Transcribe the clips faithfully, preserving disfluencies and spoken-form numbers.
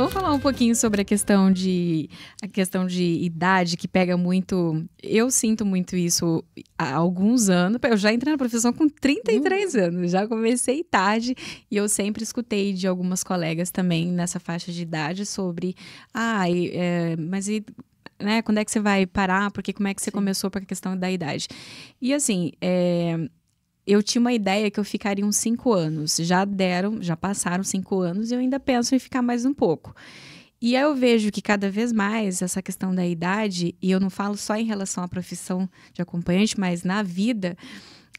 vamos falar um pouquinho sobre a questão de a questão de idade, que pega muito. Eu sinto muito isso há alguns anos. Eu já entrei na profissão com trinta e três uhum. anos, já comecei tarde, e eu sempre escutei de algumas colegas também nessa faixa de idade sobre ah, e, é, mas e né, quando é que você vai parar? Porque como é que você Sim. começou para a questão da idade? E assim, é, eu tinha uma ideia que eu ficaria uns cinco anos. Já deram, já passaram cinco anos e eu ainda penso em ficar mais um pouco. E aí eu vejo que cada vez mais essa questão da idade, e eu não falo só em relação à profissão de acompanhante, mas na vida,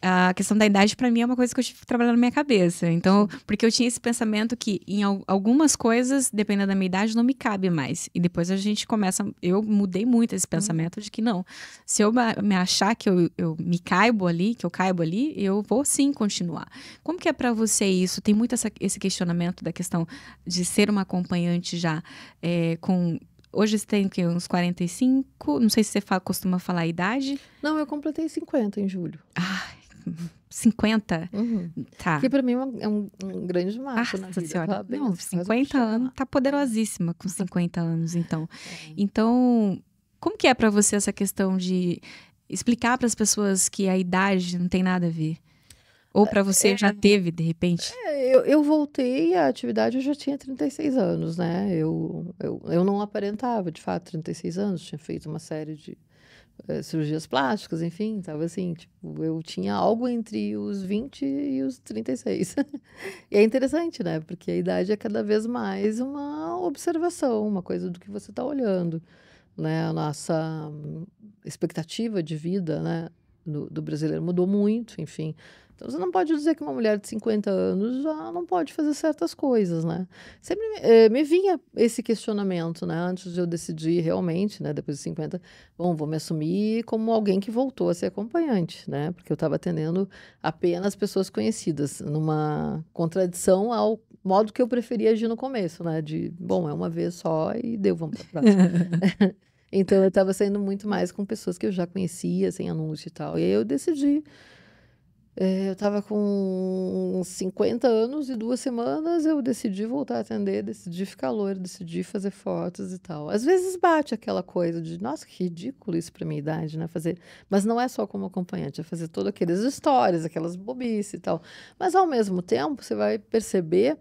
a questão da idade para mim é uma coisa que eu tive que trabalhar na minha cabeça. Então, porque eu tinha esse pensamento que em algumas coisas, dependendo da minha idade, não me cabe mais. E depois a gente começa... Eu mudei muito esse pensamento de que não. Se eu me achar que eu, eu me caibo ali, que eu caibo ali, eu vou sim continuar. Como que é para você isso? Tem muito essa, esse questionamento da questão de ser uma acompanhante já é, com... Hoje você tem que, uns quarenta e cinco? Não sei se você fala, costuma falar a idade. Não, eu completei cinquenta em julho. Ai... cinquenta? Uhum. Tá. Que pra mim é um, um grande marco, né? Nossa Senhora. Não, cinquenta anos, tá poderosíssima com cinquenta anos, então. É. Então, como que é pra você essa questão de explicar pras pessoas que a idade não tem nada a ver? Ou pra você é, já teve, de repente? É, eu, eu voltei à atividade, eu já tinha trinta e seis anos, né? Eu, eu, eu não aparentava, de fato, trinta e seis anos, tinha feito uma série de cirurgias plásticas, enfim, tava assim, tipo, eu tinha algo entre os vinte e os trinta e seis. E é interessante, né? Porque a idade é cada vez mais uma observação, uma coisa do que você tá olhando, né? A nossa expectativa de vida, né? Do, do brasileiro mudou muito, enfim. Então, você não pode dizer que uma mulher de cinquenta anos já não pode fazer certas coisas, né? Sempre eh, me vinha esse questionamento, né? Antes de eu decidir realmente, né? Depois de cinquenta, bom, vou me assumir como alguém que voltou a ser acompanhante, né? Porque eu estava atendendo apenas pessoas conhecidas, numa contradição ao modo que eu preferia agir no começo, né? De, bom, é uma vez só e deu, vamos para a próxima. Então, eu estava saindo muito mais com pessoas que eu já conhecia, sem anúncio e tal. E aí eu decidi. É, eu estava com cinquenta anos e duas semanas, eu decidi voltar a atender, decidi ficar loira, decidi fazer fotos e tal. Às vezes bate aquela coisa de, nossa, que ridículo isso para minha idade, né? Fazer... Mas não é só como acompanhante, é fazer todas aquelas histórias, aquelas bobices e tal. Mas, ao mesmo tempo, você vai perceber...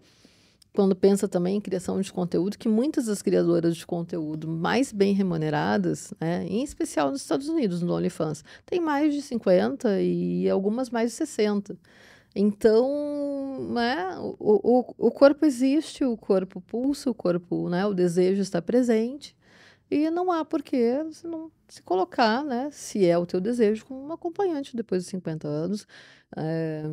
Quando pensa também em criação de conteúdo, que muitas das criadoras de conteúdo mais bem remuneradas, né, em especial nos Estados Unidos, no OnlyFans, tem mais de cinquenta e algumas mais de sessenta. Então, né, o, o, o corpo existe, o corpo pulsa, o corpo, né, o desejo está presente. E não há porquê você não se colocar, né, se é o teu desejo, como um acompanhante depois de cinquenta anos. É...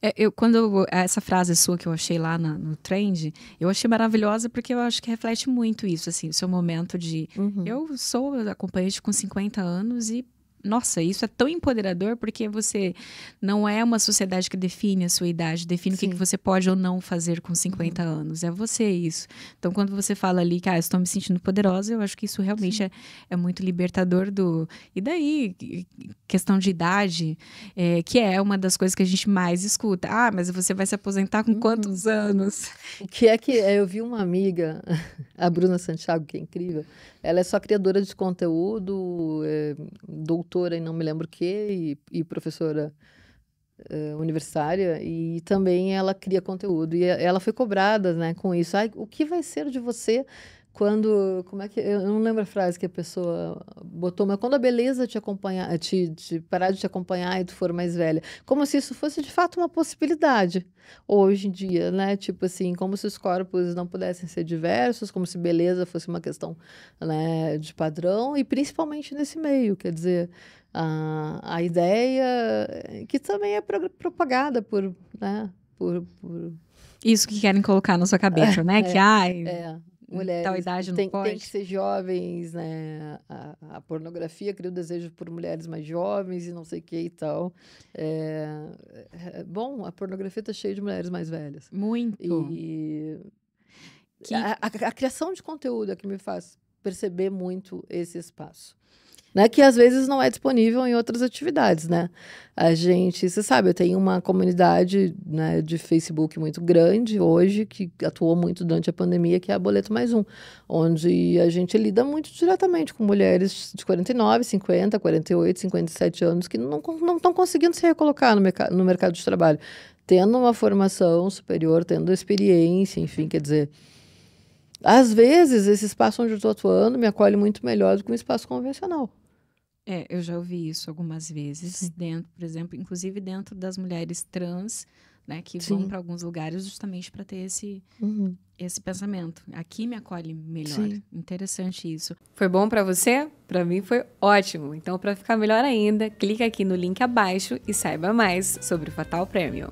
É, eu, quando eu, essa frase sua que eu achei lá na, no Trend, eu achei maravilhosa, porque eu acho que reflete muito isso, assim, o seu momento de... Uhum. Eu sou acompanhante com cinquenta anos e, nossa, isso é tão empoderador, porque você não é uma sociedade que define a sua idade, define Sim. o que, que você pode ou não fazer com cinquenta uhum. anos, é você isso. Então, quando você fala ali que, ah, eu estou me sentindo poderosa, eu acho que isso realmente é, é muito libertador do... E daí, questão de idade, é, que é uma das coisas que a gente mais escuta. Ah, mas você vai se aposentar com uhum. quantos anos? O que é que... Eu vi uma amiga, a Bruna Santiago, que é incrível, ela é só criadora de conteúdo, é, doutora e não me lembro o que, e, e professora uh, universitária, e também ela cria conteúdo, e ela foi cobrada, né, com isso. Ai, o que vai ser de você quando, como é que, eu não lembro a frase que a pessoa botou, mas quando a beleza te acompanhar, te, te parar de te acompanhar e tu for mais velha, como se isso fosse de fato uma possibilidade hoje em dia, né, tipo assim, como se os corpos não pudessem ser diversos, como se beleza fosse uma questão, né, de padrão, e principalmente nesse meio, quer dizer, a, a ideia que também é pro, propagada por, né, por, por... Isso que querem colocar na sua cabeça, é, né, é, que ai... É. Mulheres tal idade tem, não pode. Tem que ser jovens, né? A, a pornografia cria o desejo por mulheres mais jovens e não sei o que e tal. É, é, bom, a pornografia tá cheia de mulheres mais velhas. Muito. E que... a, a, a criação de conteúdo é que me faz perceber muito esse espaço. né? Que às vezes não é disponível em outras atividades, né? A gente, você sabe, eu tenho uma comunidade, né, de Facebook muito grande hoje, que atuou muito durante a pandemia, que é a Boleto Mais Um, onde a gente lida muito diretamente com mulheres de quarenta e nove, cinquenta, quarenta e oito, cinquenta e sete anos que não estão conseguindo se recolocar no, merc no mercado de trabalho, tendo uma formação superior, tendo experiência, enfim, quer dizer... Às vezes, esse espaço onde eu estou atuando me acolhe muito melhor do que um espaço convencional. É, eu já ouvi isso algumas vezes, sim, dentro, por exemplo, inclusive dentro das mulheres trans, né, que sim, vão para alguns lugares justamente para ter esse, uhum, esse pensamento. Aqui me acolhe melhor. Sim. Interessante isso. Foi bom para você? Para mim foi ótimo. Então, para ficar melhor ainda, clica aqui no link abaixo e saiba mais sobre o Fatal Premium.